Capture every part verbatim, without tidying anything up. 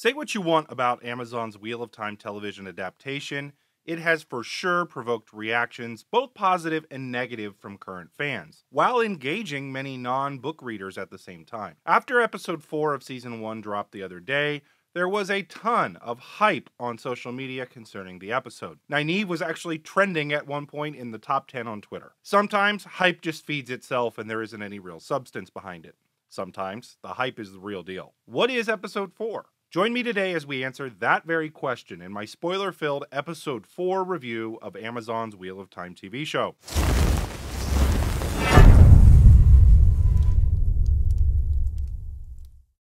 Say what you want about Amazon's Wheel of Time television adaptation, it has for sure provoked reactions, both positive and negative, from current fans, while engaging many non-book readers at the same time. After episode four of season one dropped the other day, there was a ton of hype on social media concerning the episode. Nynaeve was actually trending at one point in the top ten on Twitter. Sometimes hype just feeds itself and there isn't any real substance behind it. Sometimes the hype is the real deal. What is episode four? Join me today as we answer that very question in my spoiler-filled episode four review of Amazon's Wheel of Time T V show.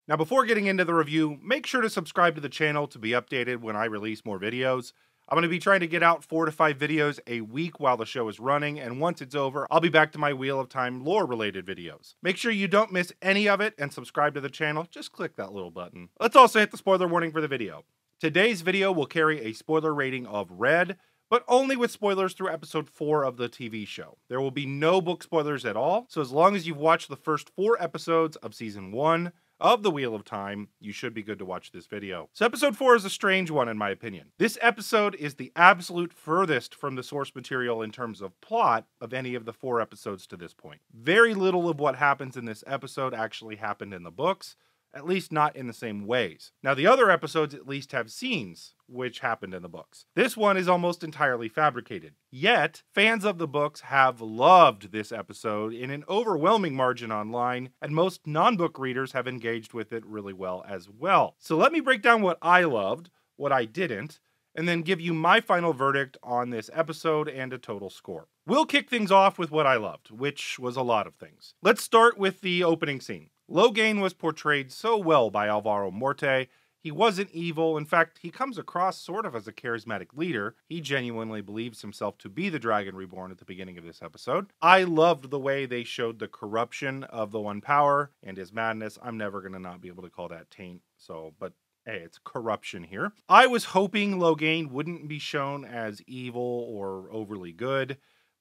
Now, before getting into the review, make sure to subscribe to the channel to be updated when I release more videos. I'm going to be trying to get out four to five videos a week while the show is running, and once it's over, I'll be back to my Wheel of Time lore-related videos. Make sure you don't miss any of it and subscribe to the channel. Just click that little button. Let's also hit the spoiler warning for the video. Today's video will carry a spoiler rating of red, but only with spoilers through episode four of the T V show. There will be no book spoilers at all, so as long as you've watched the first four episodes of season one, of the Wheel of Time, you should be good to watch this video. So episode four is a strange one in my opinion. This episode is the absolute furthest from the source material in terms of plot of any of the four episodes to this point. Very little of what happens in this episode actually happened in the books, at least not in the same ways. Now the other episodes at least have scenes which happened in the books. This one is almost entirely fabricated. Yet, fans of the books have loved this episode in an overwhelming margin online, and most non-book readers have engaged with it really well as well. So let me break down what I loved, what I didn't, and then give you my final verdict on this episode and a total score. We'll kick things off with what I loved, which was a lot of things. Let's start with the opening scene. Loghain was portrayed so well by Alvaro Morte. He wasn't evil. In fact, he comes across sort of as a charismatic leader. He genuinely believes himself to be the Dragon Reborn at the beginning of this episode. I loved the way they showed the corruption of the One Power and his madness. I'm never going to not be able to call that taint, so, but hey, it's corruption here. I was hoping Loghain wouldn't be shown as evil or overly good.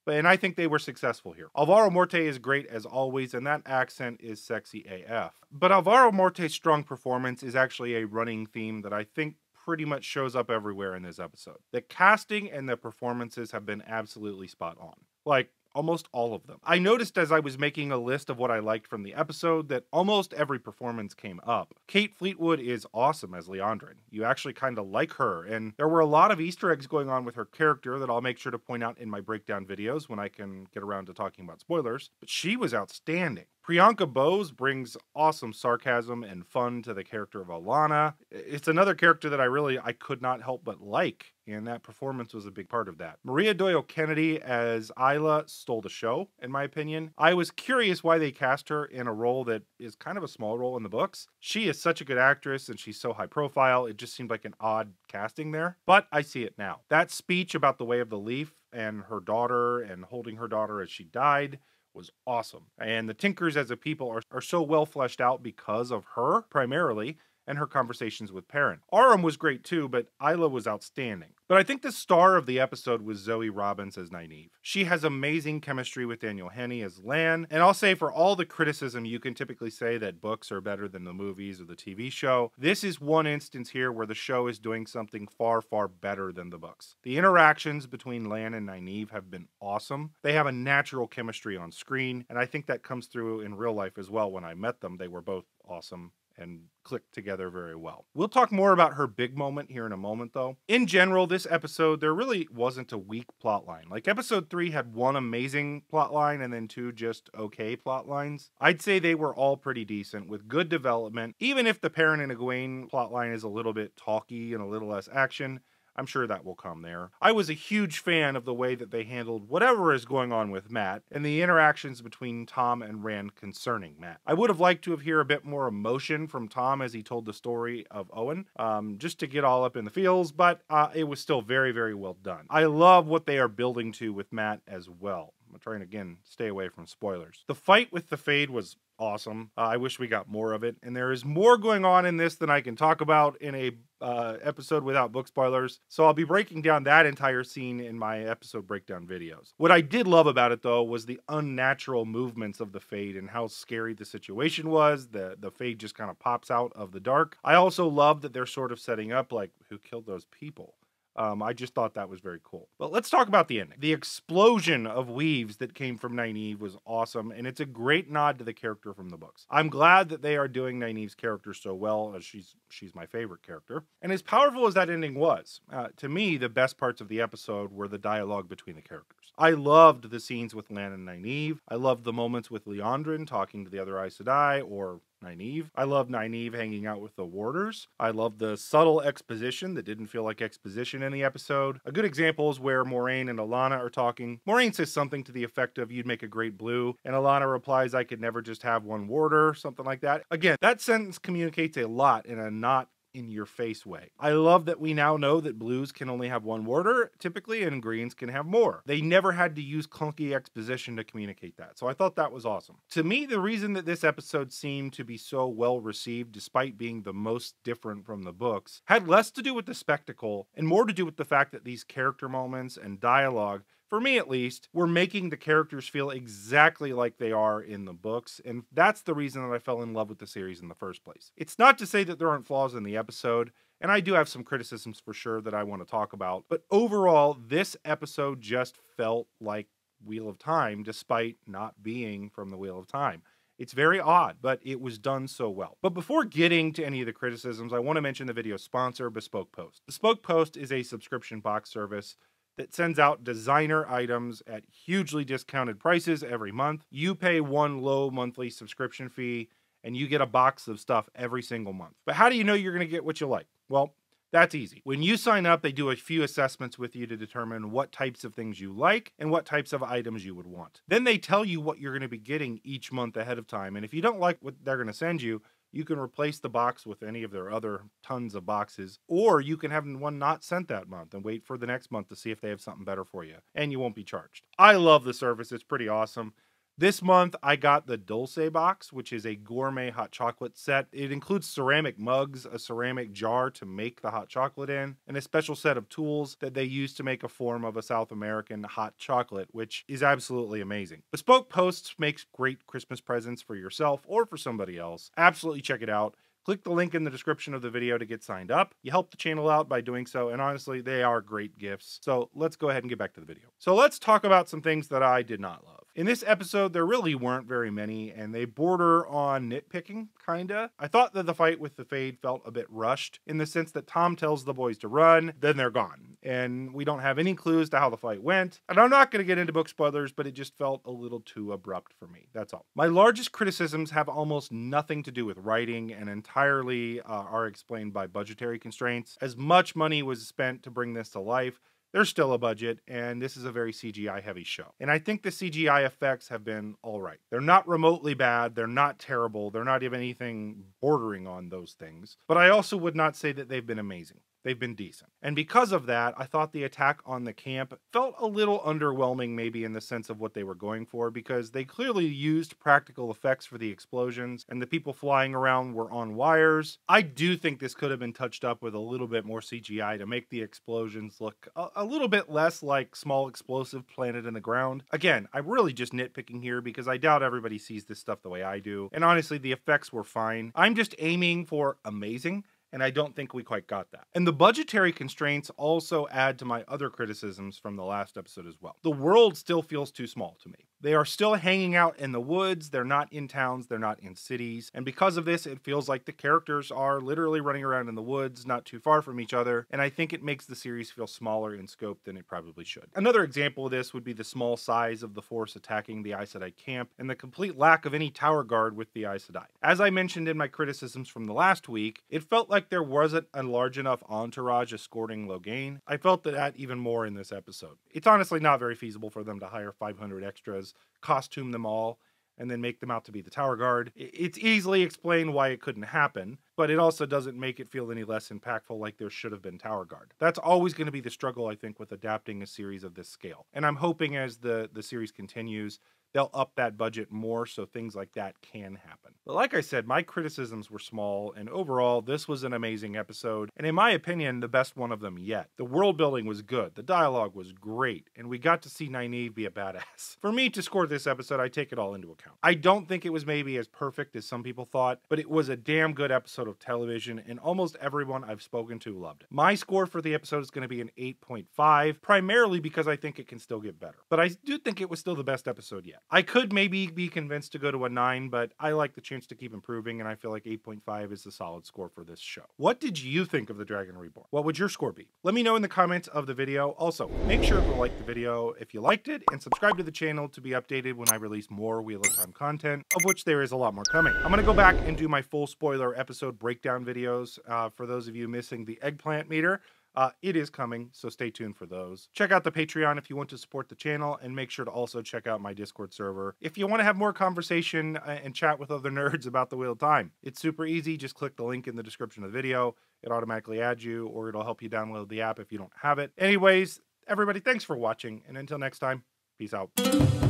And I think they were successful here. Alvaro Morte is great as always, and that accent is sexy A F. But Alvaro Morte's strong performance is actually a running theme that I think pretty much shows up everywhere in this episode. The casting and the performances have been absolutely spot on. Like, almost all of them. I noticed as I was making a list of what I liked from the episode that almost every performance came up. Kate Fleetwood is awesome as Leandrin. You actually kind of like her, and there were a lot of Easter eggs going on with her character that I'll make sure to point out in my breakdown videos when I can get around to talking about spoilers, but she was outstanding. Priyanka Bose brings awesome sarcasm and fun to the character of Alana. It's another character that I really, I could not help but like, and that performance was a big part of that. Maria Doyle Kennedy as Isla stole the show, in my opinion. I was curious why they cast her in a role that is kind of a small role in the books. She is such a good actress, and she's so high profile, it just seemed like an odd casting there, but I see it now. That speech about the Way of the Leaf and her daughter and holding her daughter as she died was awesome. And the Tinkers as a people are, are so well fleshed out because of her, primarily, and her conversations with Perrin. Aram was great too, but Isla was outstanding. But I think the star of the episode was Zoe Robbins as Nynaeve. She has amazing chemistry with Daniel Henney as Lan, and I'll say for all the criticism you can typically say that books are better than the movies or the T V show, this is one instance here where the show is doing something far, far better than the books. The interactions between Lan and Nynaeve have been awesome. They have a natural chemistry on screen, and I think that comes through in real life as well. When I met them, they were both awesome and clicked together very well. We'll talk more about her big moment here in a moment though. In general, this episode, there really wasn't a weak plot line. Like episode three had one amazing plot line and then two just okay plot lines. I'd say they were all pretty decent with good development. Even if the Perrin and Egwene plot line is a little bit talky and a little less action, I'm sure that will come there. I was a huge fan of the way that they handled whatever is going on with Matt and the interactions between Tom and Rand concerning Matt. I would have liked to have heard a bit more emotion from Tom as he told the story of Owen, um, just to get all up in the feels, but uh, it was still very, very well done. I love what they are building to with Matt as well. I'm trying, again, stay away from spoilers. The fight with the Fade was awesome. Uh, I wish we got more of it, and there is more going on in this than I can talk about in a uh, episode without book spoilers. So I'll be breaking down that entire scene in my episode breakdown videos. What I did love about it, though, was the unnatural movements of the Fade and how scary the situation was. The, the Fade just kind of pops out of the dark. I also love that they're sort of setting up, like, who killed those people? Um, I just thought that was very cool. But let's talk about the ending. The explosion of weaves that came from Nynaeve was awesome, and it's a great nod to the character from the books. I'm glad that they are doing Nynaeve's character so well, as she's she's my favorite character. And as powerful as that ending was, uh, to me, the best parts of the episode were the dialogue between the characters. I loved the scenes with Lan and Nynaeve. I loved the moments with Leandrin talking to the other Aes Sedai, or Nynaeve. I love Nynaeve hanging out with the warders. I love the subtle exposition that didn't feel like exposition in the episode. A good example is where Moraine and Alana are talking. Moraine says something to the effect of, "You'd make a great blue," and Alana replies, "I could never just have one warder," something like that. Again, that sentence communicates a lot in a not in your face way. I love that we now know that blues can only have one warder typically and greens can have more. They never had to use clunky exposition to communicate that. So I thought that was awesome. To me, the reason that this episode seemed to be so well received, despite being the most different from the books, had less to do with the spectacle and more to do with the fact that these character moments and dialogue, for me at least, we're making the characters feel exactly like they are in the books, and that's the reason that I fell in love with the series in the first place. It's not to say that there aren't flaws in the episode, and I do have some criticisms for sure that I want to talk about, but overall, this episode just felt like Wheel of Time, despite not being from the Wheel of Time. It's very odd, but it was done so well. But before getting to any of the criticisms, I want to mention the video sponsor, Bespoke Post. Bespoke Post is a subscription box service that sends out designer items at hugely discounted prices every month. You pay one low monthly subscription fee, and you get a box of stuff every single month. But how do you know you're gonna get what you like? Well, that's easy. When you sign up, they do a few assessments with you to determine what types of things you like and what types of items you would want. Then they tell you what you're gonna be getting each month ahead of time, and if you don't like what they're gonna send you, you can replace the box with any of their other tons of boxes, or you can have one not sent that month and wait for the next month to see if they have something better for you, and you won't be charged. I love the service. It's pretty awesome. This month, I got the Dulce box, which is a gourmet hot chocolate set. It includes ceramic mugs, a ceramic jar to make the hot chocolate in, and a special set of tools that they use to make a form of a South American hot chocolate, which is absolutely amazing. Bespoke Posts makes great Christmas presents for yourself or for somebody else. Absolutely check it out. Click the link in the description of the video to get signed up. You help the channel out by doing so, and honestly, they are great gifts. So let's go ahead and get back to the video. So let's talk about some things that I did not love. In this episode, there really weren't very many, and they border on nitpicking, kinda. I thought that the fight with the Fade felt a bit rushed, in the sense that Tom tells the boys to run, then they're gone, and we don't have any clues to how the fight went. And I'm not gonna get into book spoilers, but it just felt a little too abrupt for me, that's all. My largest criticisms have almost nothing to do with writing, and entirely entirely uh, are explained by budgetary constraints. As much money was spent to bring this to life, there's still a budget, and this is a very C G I-heavy show. And I think the C G I effects have been all right. They're not remotely bad, they're not terrible, they're not even anything bordering on those things. But I also would not say that they've been amazing. They've been decent. And because of that, I thought the attack on the camp felt a little underwhelming, maybe in the sense of what they were going for, because they clearly used practical effects for the explosions, and the people flying around were on wires. I do think this could have been touched up with a little bit more C G I to make the explosions look a, a little bit less like small explosive planted in the ground. Again, I'm really just nitpicking here because I doubt everybody sees this stuff the way I do. And honestly, the effects were fine. I'm just aiming for amazing, and I don't think we quite got that. And the budgetary constraints also add to my other criticisms from the last episode as well. The world still feels too small to me. They are still hanging out in the woods, they're not in towns, they're not in cities, and because of this, it feels like the characters are literally running around in the woods, not too far from each other, and I think it makes the series feel smaller in scope than it probably should. Another example of this would be the small size of the force attacking the Aes Sedai camp, and the complete lack of any tower guard with the Aes Sedai. As I mentioned in my criticisms from the last week, it felt like there wasn't a large enough entourage escorting Loghain. I felt that even more in this episode. It's honestly not very feasible for them to hire five hundred extras, costume them all, and then make them out to be the tower guard. It's easily explained why it couldn't happen, but it also doesn't make it feel any less impactful, like there should have been tower guard. That's always going to be the struggle, I think, with adapting a series of this scale. And I'm hoping as the, the series continues, they'll up that budget more so things like that can happen. But like I said, my criticisms were small, and overall, this was an amazing episode, and in my opinion, the best one of them yet. The world building was good, the dialogue was great, and we got to see Nynaeve be a badass. For me to score this episode, I take it all into account. I don't think it was maybe as perfect as some people thought, but it was a damn good episode of television, and almost everyone I've spoken to loved it. My score for the episode is going to be an eight point five, primarily because I think it can still get better. But I do think it was still the best episode yet. I could maybe be convinced to go to a nine, but I like the chance to keep improving, and I feel like eight point five is a solid score for this show. What did you think of The Dragon Reborn? What would your score be? Let me know in the comments of the video. Also, make sure to like the video if you liked it, and subscribe to the channel to be updated when I release more Wheel of Time content, of which there is a lot more coming. I'm going to go back and do my full spoiler episode breakdown videos uh, for those of you missing the eggplant meter. Uh, it is coming, so stay tuned for those. Check out the Patreon if you want to support the channel, and make sure to also check out my Discord server if you want to have more conversation and chat with other nerds about the Wheel of Time. It's super easy. Just click the link in the description of the video. It automatically adds you, or it'll help you download the app if you don't have it. Anyways, everybody, thanks for watching, and until next time, peace out.